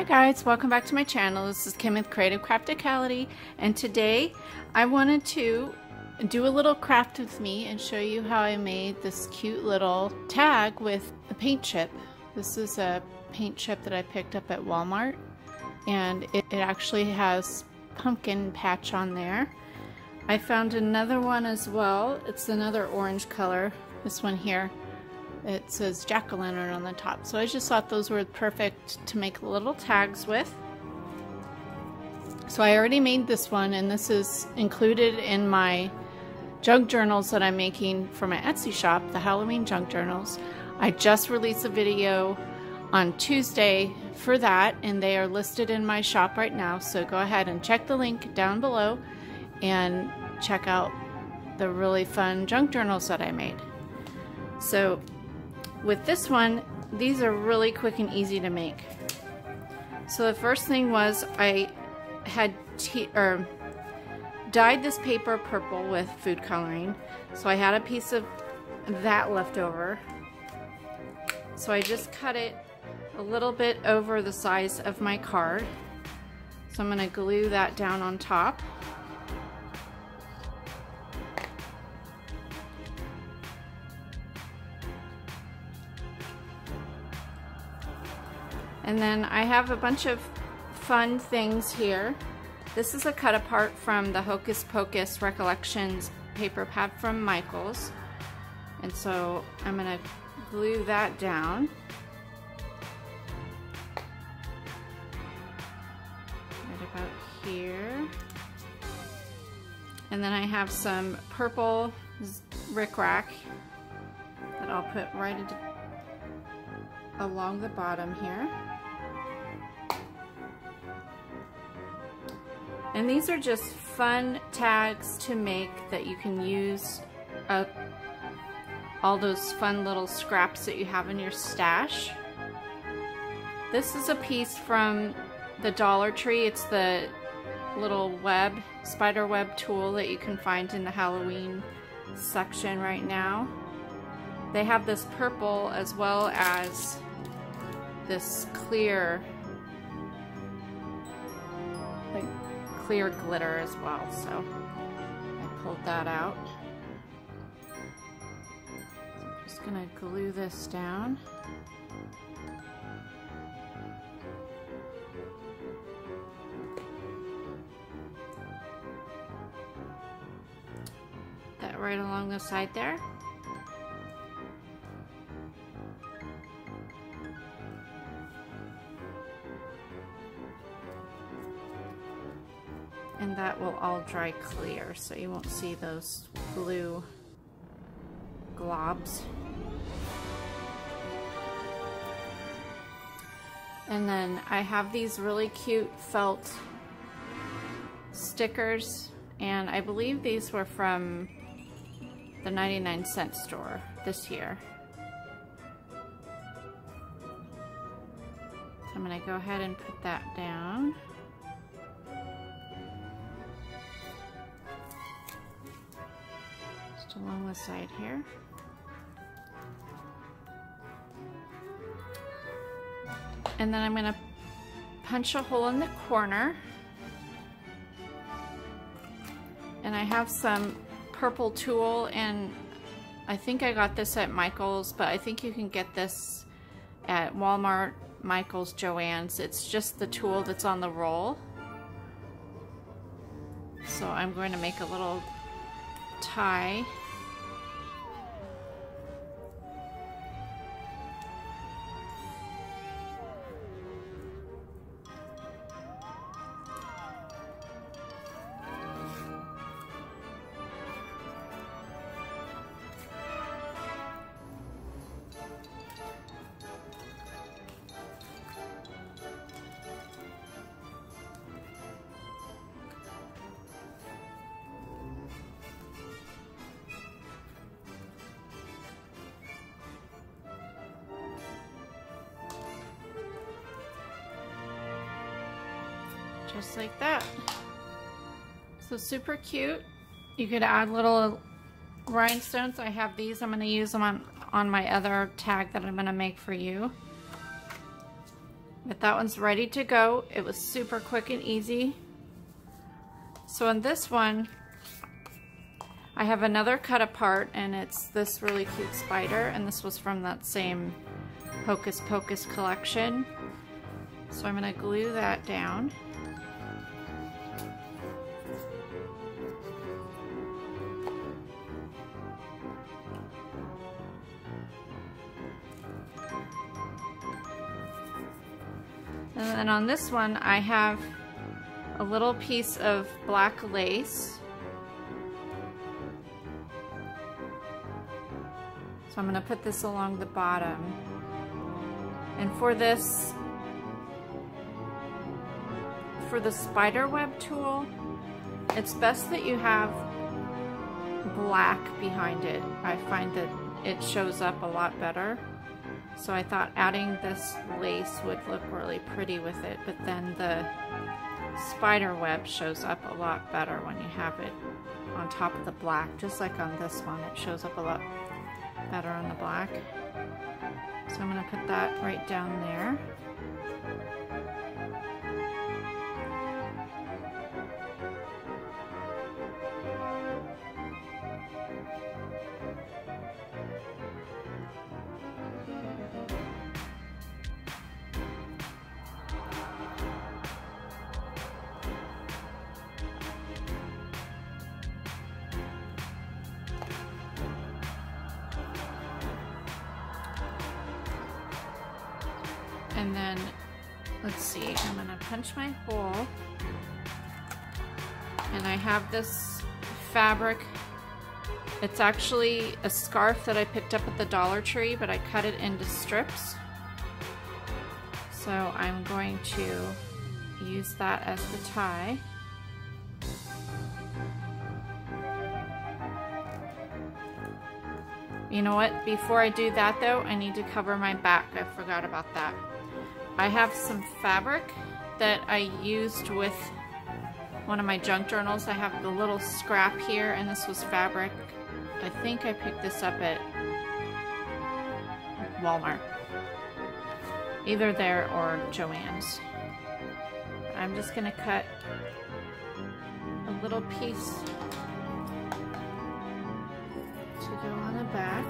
Hi guys, welcome back to my channel. This is Kim with Creative Crafticality, and today I wanted to do a little craft with me and show you how I made this cute little tag with a paint chip. This is a paint chip that I picked up at Walmart, and it actually has pumpkin patch on there. I found another one as well. It's another orange color, this one here. It says jack-o'-lantern on the top, so I just thought those were perfect to make little tags with. So I already made this one, and this is included in my junk journals that I'm making for my Etsy shop, the Halloween junk journals. I just released a video on Tuesday for that, and they are listed in my shop right now, so go ahead and check the link down below and check out the really fun junk journals that I made. So with this one, these are really quick and easy to make. So the first thing was I had dyed this paper purple with food coloring. So I had a piece of that left over. So I just cut it a little bit over the size of my card. So I'm going to glue that down on top. And then I have a bunch of fun things here. This is a cut apart from the Hocus Pocus Recollections paper pad from Michael's. And so I'm going to glue that down. Right about here. And then I have some purple rickrack that I'll put right along the bottom here. And these are just fun tags to make that you can use up all those fun little scraps that you have in your stash. This is a piece from the Dollar Tree. It's the little spider web tool that you can find in the Halloween section right now. They have this purple as well as this clear glitter as well, so I pulled that out. So I'm just gonna glue this down. Put that right along the side there. And that will all dry clear, so you won't see those blue globs. And then I have these really cute felt stickers, and I believe these were from the 99-cent store this year. So I'm gonna go ahead and put that down. Along the side here. And then I'm going to punch a hole in the corner. And I have some purple tulle, and I think I got this at Michael's, but I think you can get this at Walmart, Michael's, Joann's. It's just the tulle that's on the roll. So I'm going to make a little tie. Just like that. So super cute. You could add little rhinestones. I have these. I'm going to use them on my other tag that I'm going to make for you. But that one's ready to go. It was super quick and easy. So on this one, I have another cut apart, and it's this really cute spider, and this was from that same Hocus Pocus collection. So I'm going to glue that down. And then on this one, I have a little piece of black lace. So I'm going to put this along the bottom. And for the spider web tool, it's best that you have black behind it. I find that it shows up a lot better. So I thought adding this lace would look really pretty with it, but then the spider web shows up a lot better when you have it on top of the black, just like on this one. It shows up a lot better on the black. So I'm going to put that right down there. And then, let's see, I'm gonna punch my hole, and I have this fabric. It's actually a scarf that I picked up at the Dollar Tree, but I cut it into strips. So I'm going to use that as the tie. You know what, before I do that though, I need to cover my back. I forgot about that. I have some fabric that I used with one of my junk journals. I have the little scrap here, and this was fabric. I think I picked this up at Walmart. Either there or Joann's. I'm just gonna cut a little piece to go on the back.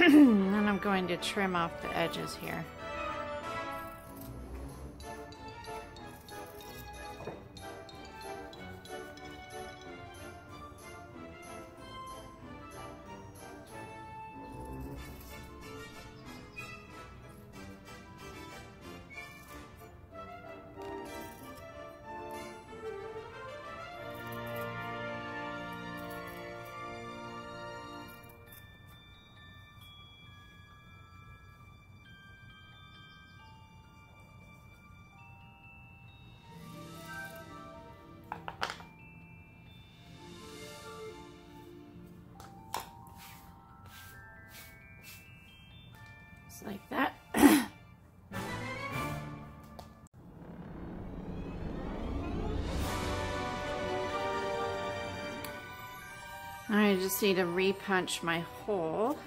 And then I'm going to trim off the edges here. just like that. I just need to re-punch my hole.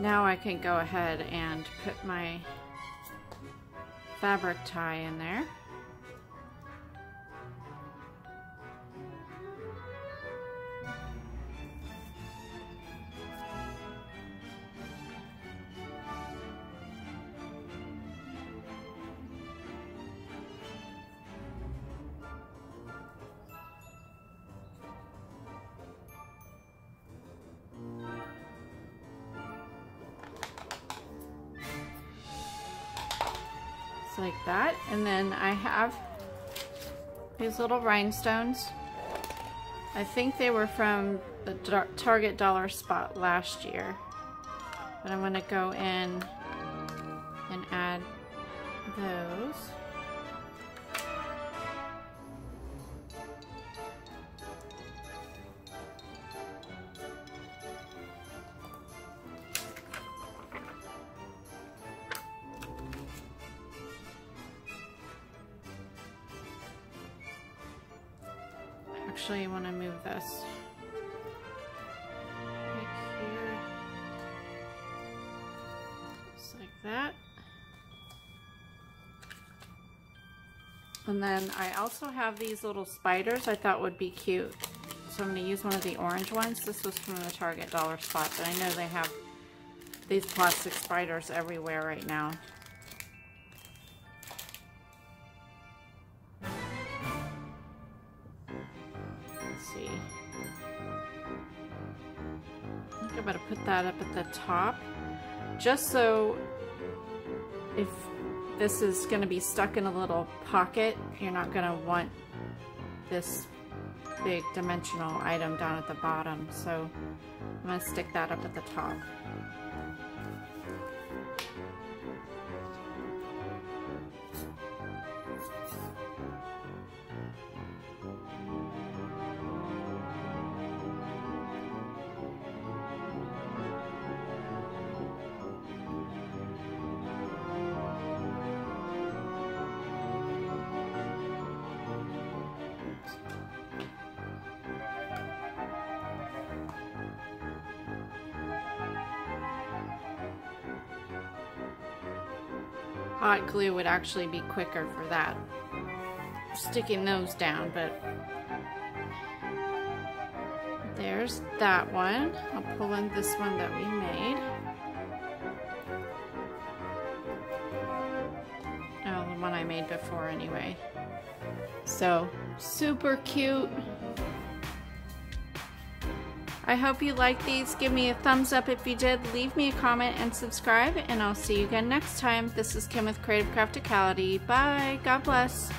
Now I can go ahead and put my fabric tie in there. Like that, and then I have these little rhinestones. I think they were from the Target dollar spot last year, but I'm going to go in and add those. Actually, I want to move this right here, just like that. And then I also have these little spiders I thought would be cute, so I'm going to use one of the orange ones. This was from the Target dollar spot, but I know they have these plastic spiders everywhere right now. That up at the top, just so if this is going to be stuck in a little pocket, you're not going to want this big dimensional item down at the bottom. So I'm going to stick that up at the top. Hot glue would actually be quicker for that, sticking those down, but there's that one. I'll pull in this one that we made. Oh, the one I made before anyway. So, super cute. I hope you liked these. Give me a thumbs up if you did. Leave me a comment and subscribe, and I'll see you again next time. This is Kim with Creative Crafticality. Bye. God bless.